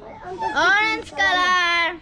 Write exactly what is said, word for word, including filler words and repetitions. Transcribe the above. Orange color.